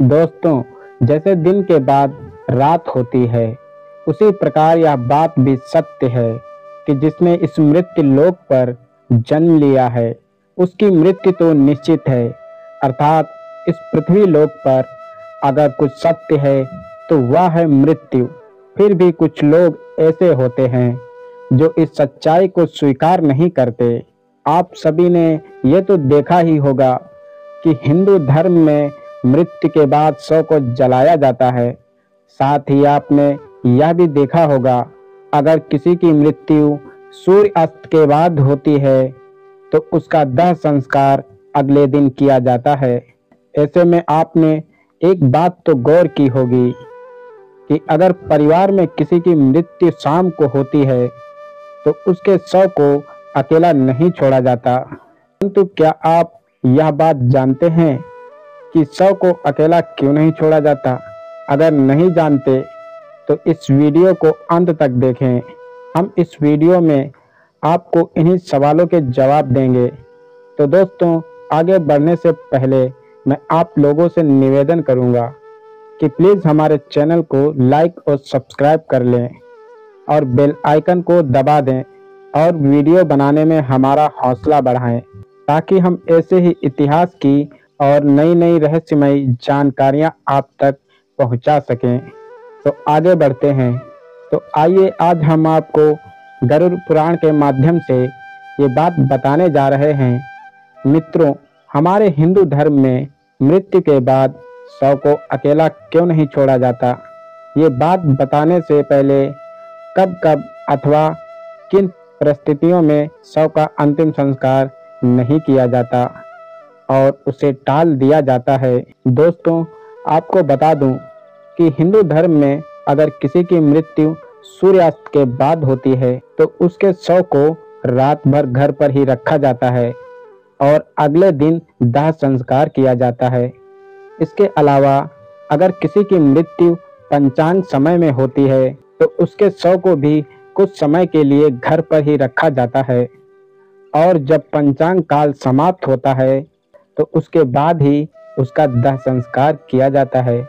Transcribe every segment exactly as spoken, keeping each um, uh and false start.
दोस्तों, जैसे दिन के बाद रात होती है, उसी प्रकार यह बात भी सत्य है कि जिसने इस मृत्यु लोक पर जन्म लिया है उसकी मृत्यु तो निश्चित है। अर्थात इस पृथ्वी लोक पर अगर कुछ सत्य है तो वह है मृत्यु। फिर भी कुछ लोग ऐसे होते हैं जो इस सच्चाई को स्वीकार नहीं करते। आप सभी ने ये तो देखा ही होगा कि हिंदू धर्म में मृत्यु के बाद शव को जलाया जाता है। साथ ही आपने यह भी देखा होगा अगर किसी की मृत्यु सूर्य अस्त के बाद होती है तो उसका दाह संस्कार अगले दिन किया जाता है। ऐसे में आपने एक बात तो गौर की होगी कि अगर परिवार में किसी की मृत्यु शाम को होती है तो उसके शव को अकेला नहीं छोड़ा जाता। परंतु क्या आप यह बात जानते हैं कि शव को अकेला क्यों नहीं छोड़ा जाता? अगर नहीं जानते तो इस वीडियो को अंत तक देखें। हम इस वीडियो में आपको इन्हीं सवालों के जवाब देंगे। तो दोस्तों, आगे बढ़ने से पहले मैं आप लोगों से निवेदन करूंगा कि प्लीज़ हमारे चैनल को लाइक और सब्सक्राइब कर लें और बेल आइकन को दबा दें और वीडियो बनाने में हमारा हौसला बढ़ाएं, ताकि हम ऐसे ही इतिहास की और नई नई रहस्यमयी जानकारियां आप तक पहुंचा सकें। तो आगे बढ़ते हैं। तो आइए, आज हम आपको गरुड़ पुराण के माध्यम से ये बात बताने जा रहे हैं। मित्रों, हमारे हिंदू धर्म में मृत्यु के बाद शव को अकेला क्यों नहीं छोड़ा जाता, ये बात बताने से पहले कब कब अथवा किन परिस्थितियों में शव का अंतिम संस्कार नहीं किया जाता और उसे टाल दिया जाता है। दोस्तों, आपको बता दूं कि हिंदू धर्म में अगर किसी की मृत्यु सूर्यास्त के बाद होती है तो उसके शव को रात भर घर पर ही रखा जाता है और अगले दिन दाह संस्कार किया जाता है। इसके अलावा अगर किसी की मृत्यु पंचांग समय में होती है तो उसके शव को भी कुछ समय के लिए घर पर ही रखा जाता है और जब पंचांग काल समाप्त होता है तो उसके बाद ही उसका दाह संस्कार किया जाता है।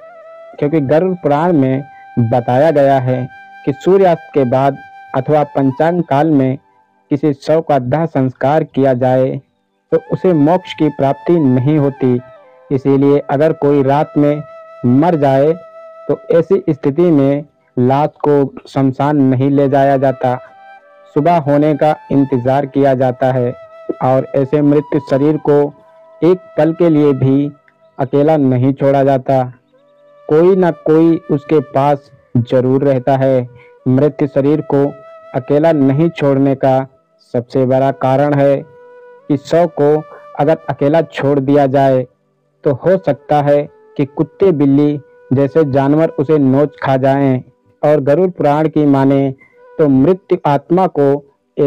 क्योंकि गरुड़ पुराण में बताया गया है कि सूर्यास्त के बाद अथवा पंचांग काल में किसी शव का दाह संस्कार किया जाए तो उसे मोक्ष की प्राप्ति नहीं होती। इसीलिए अगर कोई रात में मर जाए तो ऐसी स्थिति में लाश को शमशान नहीं ले जाया जाता, सुबह होने का इंतज़ार किया जाता है और ऐसे मृत शरीर को एक पल के लिए भी अकेला नहीं छोड़ा जाता। कोई ना कोई उसके पास जरूर रहता है। मृत शरीर को अकेला नहीं छोड़ने का सबसे बड़ा कारण है कि शव को अगर अकेला छोड़ दिया जाए तो हो सकता है कि कुत्ते बिल्ली जैसे जानवर उसे नोच खा जाएं। और गरुड़ पुराण की माने तो मृत्यु आत्मा को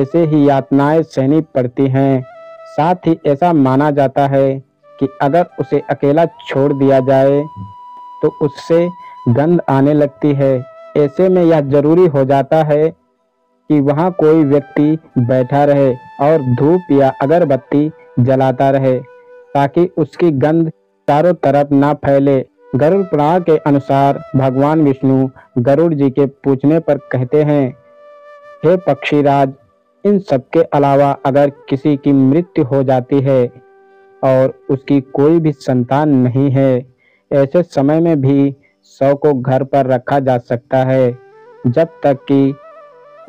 ऐसे ही यातनाएं सहनी पड़ती हैं। साथ ही ऐसा माना जाता है कि अगर उसे अकेला छोड़ दिया जाए तो उससे गंध आने लगती है। ऐसे में यह जरूरी हो जाता है कि वहाँ कोई व्यक्ति बैठा रहे और धूप या अगरबत्ती जलाता रहे ताकि उसकी गंध चारों तरफ ना फैले। गरुड़ पुराण के अनुसार भगवान विष्णु गरुड़ जी के पूछने पर कहते हैं, हे पक्षीराज, इन सबके अलावा अगर किसी की मृत्यु हो जाती है और उसकी कोई भी संतान नहीं है, ऐसे समय में भी शव को घर पर रखा जा सकता है जब तक कि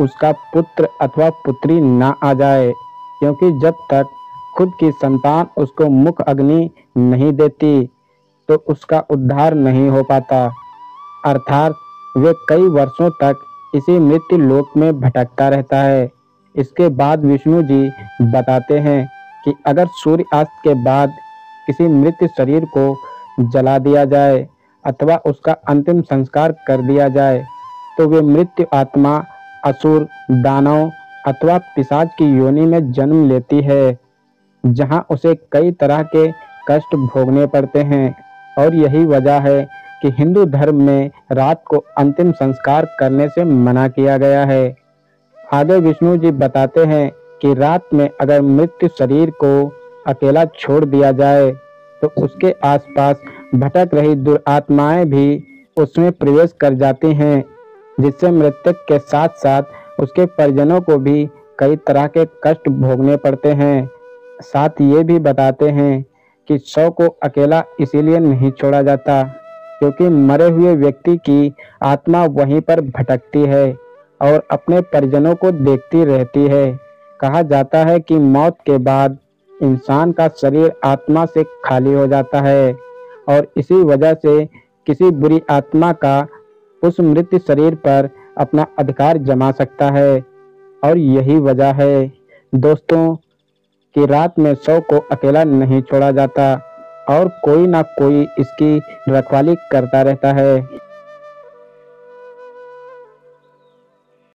उसका पुत्र अथवा पुत्री ना आ जाए, क्योंकि जब तक खुद की संतान उसको मुख अग्नि नहीं देती तो उसका उद्धार नहीं हो पाता। अर्थात वे कई वर्षों तक इसी मृत्यु लोक में भटकता रहता है। इसके बाद विष्णु जी बताते हैं कि अगर सूर्यास्त के बाद किसी मृत शरीर को जला दिया जाए अथवा उसका अंतिम संस्कार कर दिया जाए तो वे मृत्यु आत्मा असुर, दानव अथवा पिशाच की योनि में जन्म लेती है, जहां उसे कई तरह के कष्ट भोगने पड़ते हैं। और यही वजह है कि हिंदू धर्म में रात को अंतिम संस्कार करने से मना किया गया है। आगे विष्णु जी बताते हैं कि रात में अगर मृत शरीर को अकेला छोड़ दिया जाए तो उसके आसपास भटक रही दुरात्माएं भी उसमें प्रवेश कर जाती हैं, जिससे मृतक के साथ साथ उसके परिजनों को भी कई तरह के कष्ट भोगने पड़ते हैं। साथ ये भी बताते हैं कि शव को अकेला इसीलिए नहीं छोड़ा जाता क्योंकि मरे हुए व्यक्ति की आत्मा वहीं पर भटकती है और अपने परिजनों को देखती रहती है। कहा जाता है कि मौत के बाद इंसान का शरीर आत्मा से खाली हो जाता है और इसी वजह से किसी बुरी आत्मा का उस मृत शरीर पर अपना अधिकार जमा सकता है और यही वजह है दोस्तों कि रात में शव को अकेला नहीं छोड़ा जाता और कोई ना कोई इसकी रखवाली करता रहता है।